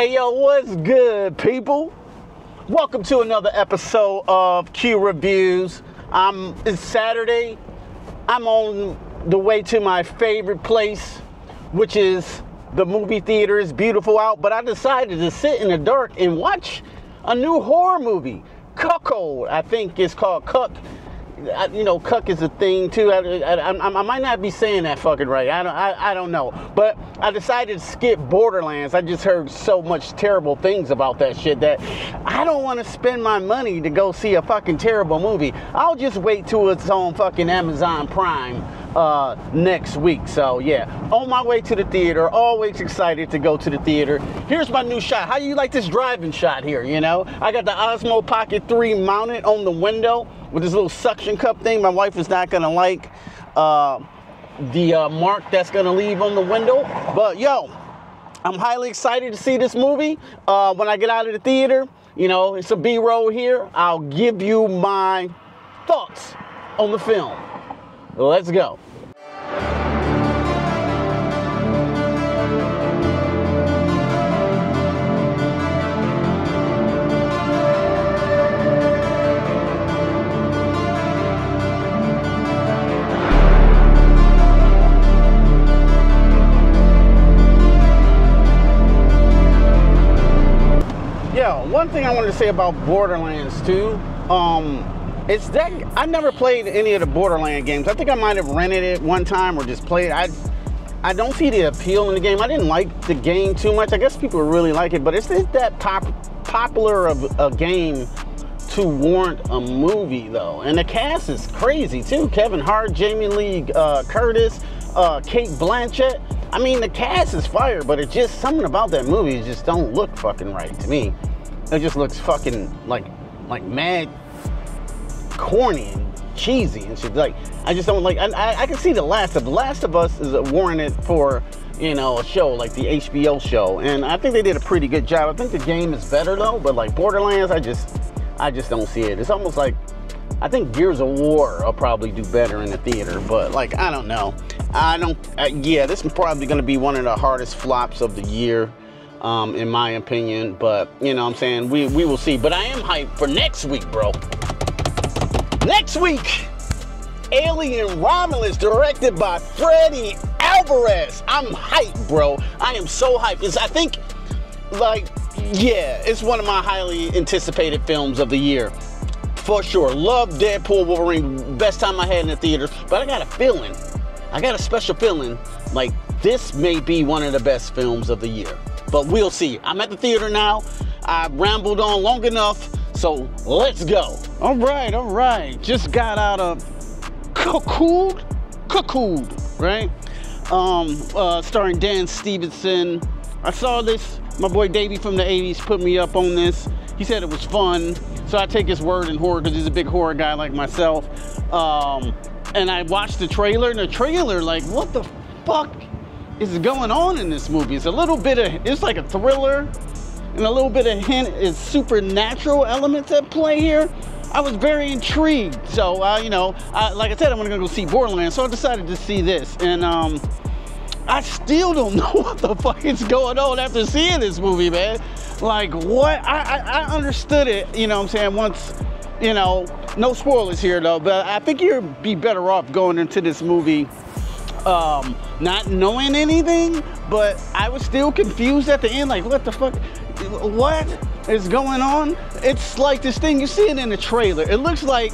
Hey yo, what's good, people? Welcome to another episode of Q Reviews. It's Saturday. I'm on the way to my favorite place, which is the movie theater. It's beautiful out, but I decided to sit in the dark and watch a new horror movie, Cuckoo. I think it's called Cuck. You know, cuck is a thing too. I might not be saying that fucking right. I don't know. But I decided to skip Borderlands. I just heard so much terrible things about that shit that I don't want to spend my money to go see a fucking terrible movie. I'll just wait till it's on fucking Amazon Prime next week. So yeah, on my way to the theater. Always excited to go to the theater. Here's my new shot. How do you like this driving shot here? You know, I got the Osmo Pocket 3 mounted on the window with this little suction cup thing. My wife is not gonna like the mark that's gonna leave on the window. But yo, I'm highly excited to see this movie. When I get out of the theater, you know, it's a B-roll here. I'll give you my thoughts on the film. Let's go. Yo, one thing I wanted to say about Borderlands 2, it's that I never played any of the Borderlands games. I think I might have rented it one time or just played. I don't see the appeal in the game. I didn't like the game too much. I guess people really like it, but it's that popular of a game to warrant a movie, though. And the cast is crazy too. Kevin Hart, Jamie Lee Curtis, Kate Blanchett. I mean, the cast is fire, but it's just something about that movie just don't look fucking right to me. It just looks fucking like mad corny and cheesy and shit. Like, I just don't like. I can see the Last of Us is warranted for, you know, a show like the HBO show, and I think they did a pretty good job. I think the game is better though, but like Borderlands, I just don't see it. It's almost like, I think Gears of War will probably do better in the theater, but like, I don't know. Yeah, this is probably going to be one of the hardest flops of the year, in my opinion. But you know what I'm saying, we will see. But I am hyped for next week, bro. Next week, Alien Romulus, directed by Freddie Alvarez. I'm hyped, bro. I am so hyped. I think, like, yeah, it's one of my highly anticipated films of the year, for sure. Love Deadpool Wolverine, best time I had in the theaters. But I got a feeling, I got a special feeling, like this may be one of the best films of the year. But we'll see. I'm at the theater now. I rambled on long enough. So let's go. All right. Just got out of Cuckooed, right? Starring Dan Stevens. I saw this. My boy Davey from the 80s put me up on this. He said it was fun. So I take his word in horror because he's a big horror guy like myself. And I watched the trailer, and the trailer, like, what the fuck is going on in this movie? It's a little bit of, it's like a thriller, and a little bit of hint is supernatural elements at play here. I was very intrigued. So, you know, like I said, I'm gonna go see Borderlands, so I decided to see this. And I still don't know what the fuck is going on after seeing this movie, man. Like, what? I understood it, you know what I'm saying, once, you know, no spoilers here though, but I think you'd be better off going into this movie not knowing anything, but I was still confused at the end, like, what the fuck? What is going on? It's like this thing, you see it in the trailer. It looks like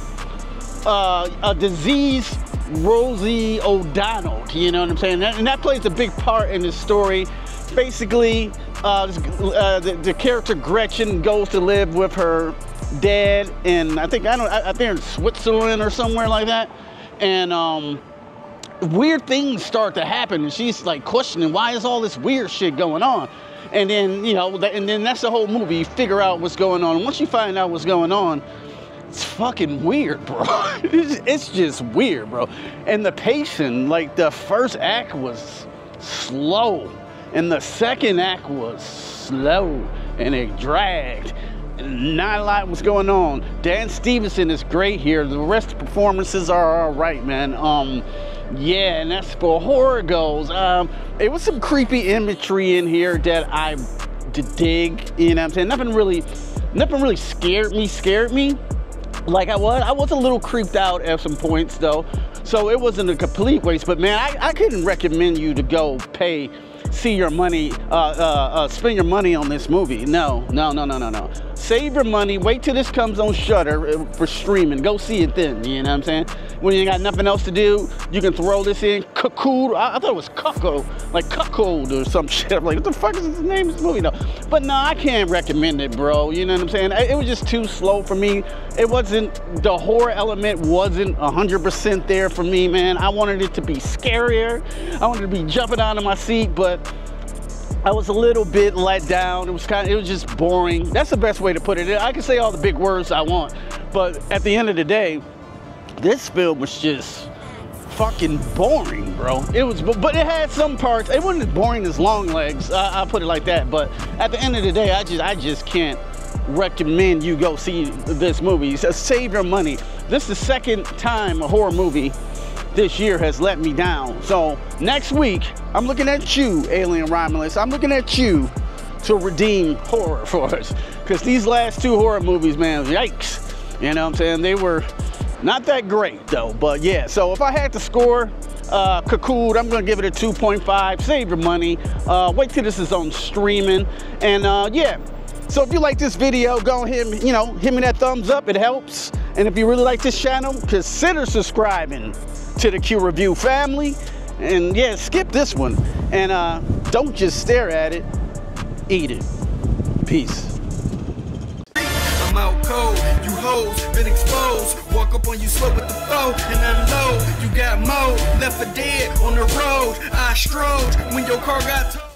a diseased Rosie O'Donnell, you know what I'm saying? And that plays a big part in the story. Basically, the character Gretchen goes to live with her dad, and I think in Switzerland or somewhere like that. And weird things start to happen, and she's like questioning, why is all this weird shit going on? And then, you know, and then that's the whole movie. You figure out what's going on, and once you find out what's going on, it's fucking weird, bro. It's just weird, bro. And the pacing, like, the first act was slow, and the second act was slow, and it dragged. Not a lot was going on. Dan Stevenson is great here. The rest of the performances are all right, man. Yeah, and that's for horror goes. It was some creepy imagery in here that I to dig, you know what I'm saying? Nothing really scared me. Like I was a little creeped out at some points though. So it wasn't a complete waste, but man, I couldn't recommend you to go pay, see your money, spend your money on this movie. No. Save your money, wait till this comes on Shudder for streaming. Go see it then, you know what I'm saying? When you ain't got nothing else to do, you can throw this in. Cuckoo, I thought it was Cuckoo, like Cuckold or some shit. I'm like, what the fuck is the name of this movie though? But no, I can't recommend it, bro, you know what I'm saying? It was just too slow for me. It wasn't, the horror element wasn't 100% there for me, man. I wanted it to be scarier. I wanted to be jumping out of my seat, but I was a little bit let down. It was just boring. That's the best way to put it. I can say all the big words I want, but at the end of the day, this film was just fucking boring, bro. It was, but it had some parts. It wasn't as boring as Longlegs. I'll put it like that. But at the end of the day, I just can't recommend you go see this movie. So save your money. This is the second time a horror movie this year has let me down. So next week, I'm looking at you, Alien Romulus. I'm looking at you to redeem horror for us. Because these last two horror movies, man, yikes. You know what I'm saying? They were not that great though, but yeah. So if I had to score Cuckooed, I'm gonna give it a 2.5. Save your money. Wait till this is on streaming. And yeah, so if you like this video, go ahead and, you know, hit me that thumbs up, it helps. And if you really like this channel, consider subscribing to the Q Review family, and yeah, skip this one, and don't just stare at it, eat it. Peace. I'm out cold, you hoes been exposed, walk up on you slow with the foe, and unload, you got mo, left for dead on the road, I strode, when your car got